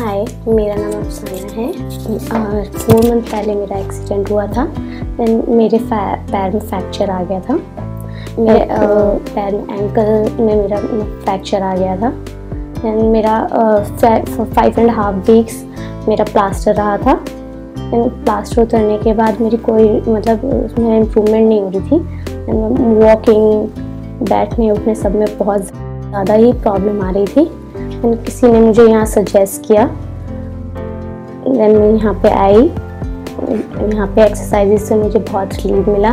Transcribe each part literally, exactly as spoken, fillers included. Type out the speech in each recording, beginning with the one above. हाय, मेरा नाम अफसाना है और फोर मंथ पहले मेरा एक्सीडेंट हुआ था। दैन मेरे पैर में फ्रैक्चर आ गया था। मेरे पैर में एंकल में मेरा फ्रैक्चर आ गया था। दैन मेरा फाइव एंड हाफ वीक्स मेरा प्लास्टर रहा था। दैन प्लास्टर उतरने के बाद मेरी कोई मतलब उसमें इम्प्रूवमेंट नहीं हो रही थी। वॉकिंग, बैठने उठने सब में बहुत ज़्यादा ही प्रॉब्लम आ रही थी। दैन किसी ने मुझे यहाँ सजेस्ट किया। दैन मैं यहाँ पे आई, यहाँ पे एक्सरसाइजेज से मुझे बहुत रिलीफ मिला।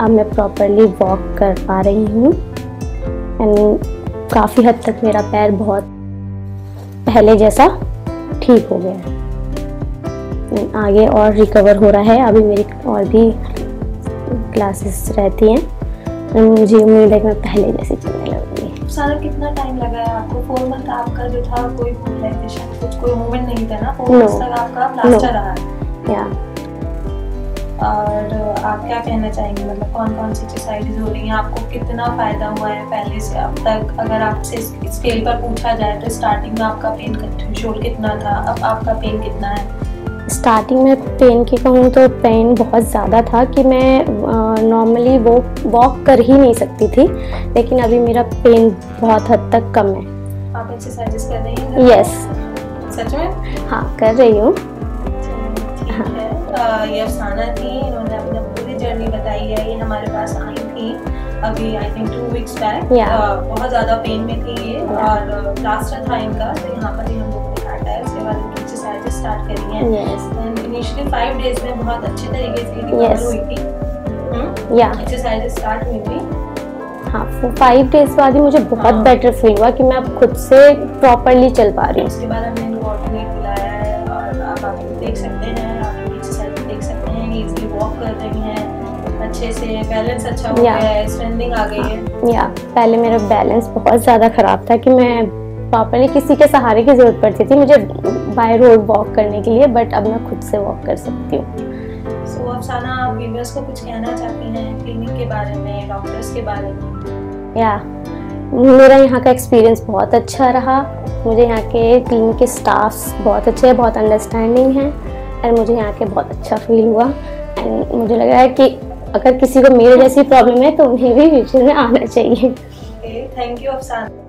अब मैं प्रॉपरली वॉक कर पा रही हूँ। एंड काफ़ी हद तक मेरा पैर बहुत पहले जैसा ठीक हो गया है, आगे और रिकवर हो रहा है। अभी मेरी और भी क्लासेस रहती हैं, मुझे उम्मीद है कि मैं पहले जैसे चलने लगूँगी। सारा कितना टाइम लगा है आपको? फोर मंथ आपका जो था कोई मोबिलाइजेशन कुछ कोई मूवमेंट नहीं था ना? फोर मंथ तक आपका प्लास्टर रहा है। या और आप क्या कहना चाहेंगे, मतलब कौन कौन सी एक्सरसाइजेज हो रही हैं, आपको कितना फ़ायदा हुआ है पहले से अब तक? अगर आपसे स्केल पर पूछा जाए तो स्टार्टिंग में आपका पेन कंट्रोल कितना था, अब आपका पेन कितना है? स्टार्टिंग में पेन की कहूँ तो पेन बहुत ज़्यादा था कि मैं नॉर्मली वो वॉक कर ही नहीं सकती थी, लेकिन अभी मेरा पेन बहुत हद तक कम है। आप एक्सरसाइजेस कर रही हैं? यस। सच में? हाँ, कर रही हूँ। हाँ। ये अफसाना थी, इन्होंने अपनी पूरी जर्नी बताई है। ये हमारे पास आई थी अभी I think two weeks back. बहुत ज़्यादा पेन में थी ये और प्लास्टर था इनका, तो यहाँ पर ही हम लोगों ने काटा है। उसके बाद इनकी एक्सरसाइजेस स्टार्ट करी हैं। इनिशियली फाइव डेज में बहुत अच्छे तरीके से रिकवर हुई थी, एक्सरसाइजेस स्टार्ट हुई थी। हाँ, फाइव डेज बाद ही मुझे बहुत बेटर फील हुआ कि मैं अब खुद से प्रॉपरली चल पा रही हूँ। उसके बाद हमने इनको ऑर्डिनेट बुलाया है और आप आप देख सकते हैं, आप एक्सरसाइज देख सकते हैं, इजीली वॉक कर रही हैं, अच्छे से बैलेंस अच्छा हो गया है, स्ट्रेंथिंग आ गई है। या पहले मेरा बैलेंस बहुत ज़्यादा ख़राब था कि मैं प्रॉपरली किसी के सहारे की जरूरत पड़ती थी मुझे बाय रोड वॉक करने के लिए, बट अब मैं खुद से वॉक कर सकती हूँ। सो अफसाना, आप व्यूअर्स को कुछ कहना चाहती हैं क्लिनिक के बारे में, डॉक्टर्स के बारे में? या मेरा यहाँ का एक्सपीरियंस बहुत अच्छा रहा। मुझे यहाँ के क्लिनिक के स्टाफ बहुत अच्छे हैं, बहुत अंडरस्टैंडिंग हैं और मुझे यहाँ के बहुत अच्छा फील हुआ। एंड मुझे लग रहा है कि अगर किसी को मेरे जैसी प्रॉब्लम है तो उन्हें भी फ्यूचर में आना चाहिए। थैंक यू अफसाना।